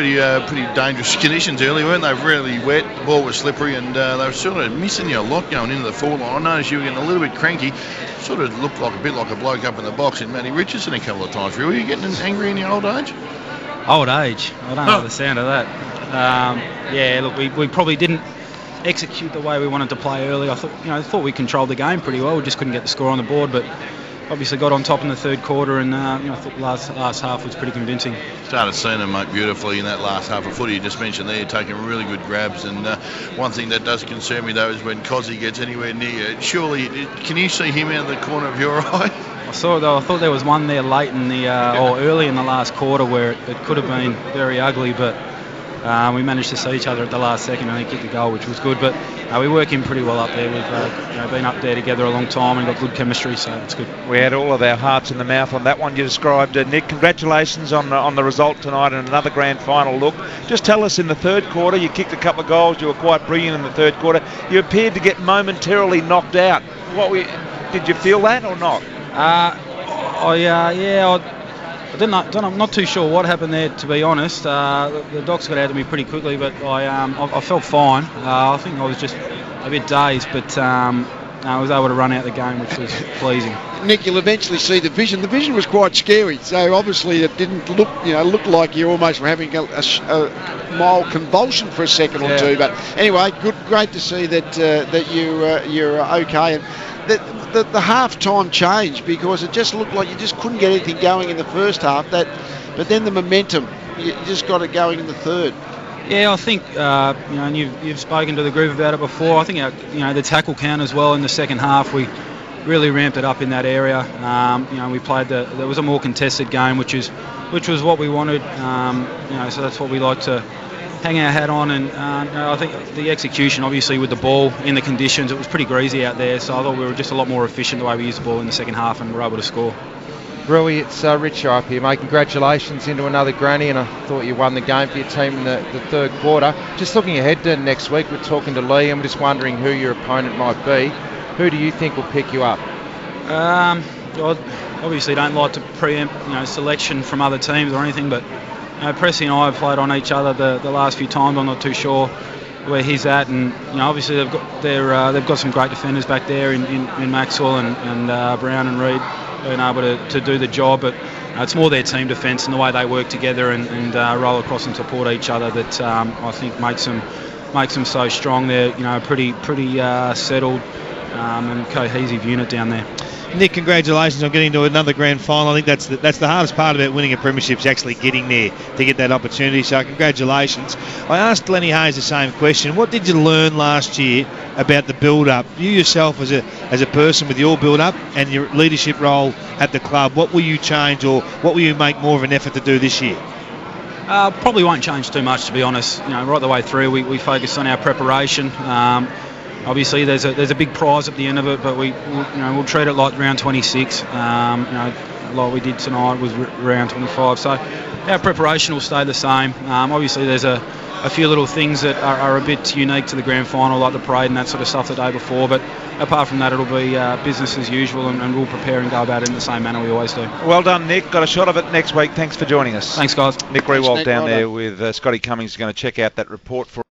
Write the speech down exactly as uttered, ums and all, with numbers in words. pretty uh, pretty dangerous conditions early, weren't they? Really wet, the ball was slippery, and uh, they were sort of missing you a lot going into the forward line. I noticed you were getting a little bit cranky, sort of looked like a bit like a bloke up in the box in Matty Richardson a couple of times. Were you getting angry in your old age? Old age? I don't know oh. the sound of that. Um, yeah, look, we, we probably didn't execute the way we wanted to play early. I thought, you know, thought we controlled the game pretty well. We just couldn't get the score on the board, but obviously got on top in the third quarter, and uh, you know, I thought last last half was pretty convincing. Started seeing him make beautifully in that last half of footy you just mentioned there, taking really good grabs. And uh, one thing that does concern me though is when Cosy gets anywhere near you. Surely, can you see him out of the corner of your eye? I saw it though. I thought there was one there late in the uh, yeah. or early in the last quarter where it, it could have been very ugly, but uh, we managed to see each other at the last second and he kicked the goal, which was good. But Uh, we work in pretty well up there. We've uh, you know, been up there together a long time and got good chemistry, so it's good. We had all of our hearts in the mouth on that one you described, uh, Nick. Congratulations on, uh, on the result tonight and another grand final look. Just tell us, in the third quarter, you kicked a couple of goals. You were quite brilliant in the third quarter. You appeared to get momentarily knocked out. What we, did you feel that or not? Uh, I, uh, yeah, I... I didn't, I don't, I'm not too sure what happened there, to be honest. Uh, the, the docs got out of me pretty quickly, but I um, I, I felt fine. Uh, I think I was just a bit dazed, but um, I was able to run out the game, which was pleasing. Nick, you'll eventually see the vision. The vision was quite scary, so obviously it didn't look, you know, look like you almost were having a, a, a mild convulsion for a second yeah. or two. But anyway, good, great to see that uh, that you uh, you're okay. And, The, the, the half-time changed because it just looked like you just couldn't get anything going in the first half. That, but then the momentum, you just got it going in the third. Yeah, I think uh, you know, and you've you've spoken to the group about it before. I think our, you know, the tackle count as well in the second half, we really ramped it up in that area. Um, you know, we played the there was a more contested game, which is which was what we wanted. Um, you know, so that's what we like to hang our hat on, and uh, you know, I think the execution, obviously with the ball in the conditions, it was pretty greasy out there, so I thought we were just a lot more efficient the way we used the ball in the second half and were able to score. Rui, it's uh, Rich Sharp here, mate. Congratulations into another granny, and I thought you won the game for your team in the, the third quarter. Just looking ahead to next week, we're talking to Lee, and we're just wondering who your opponent might be. Who do you think will pick you up? Um, I obviously don't like to preempt, you know, selection from other teams or anything, but You know, Presti and I have played on each other the, the last few times. I'm not too sure where he's at, and you know, obviously they've got their uh, they've got some great defenders back there in, in, in Maxwell and, and uh, Brown and Reid, being able to, to do the job. But uh, it's more their team defence and the way they work together and, and uh, roll across and support each other that um, I think makes them makes them so strong. They're you know pretty pretty uh, settled um, and cohesive unit down there. Nick, congratulations on getting to another grand final. I think that's the, that's the hardest part about winning a premiership, is actually getting there to get that opportunity. So congratulations. I asked Lenny Hayes the same question. What did you learn last year about the build-up? You yourself as a as a person with your build-up and your leadership role at the club, what will you change or what will you make more of an effort to do this year? Uh, probably won't change too much, to be honest. You know, right the way through, we, we focus on our preparation. Um, Obviously, there's a there's a big prize at the end of it, but we, we'll, you know, we'll treat it like round twenty-six. Um, you know, like we did tonight was round twenty-five. So our preparation will stay the same. Um, obviously, there's a, a few little things that are, are a bit unique to the grand final, like the parade and that sort of stuff the day before. But apart from that, it'll be uh, business as usual, and, and we'll prepare and go about it in the same manner we always do. Well done, Nick. Got a shot of it next week. Thanks for joining us. Thanks, guys. Nick Riewoldt down there with uh, Scotty Cummings. Going to check out that report for.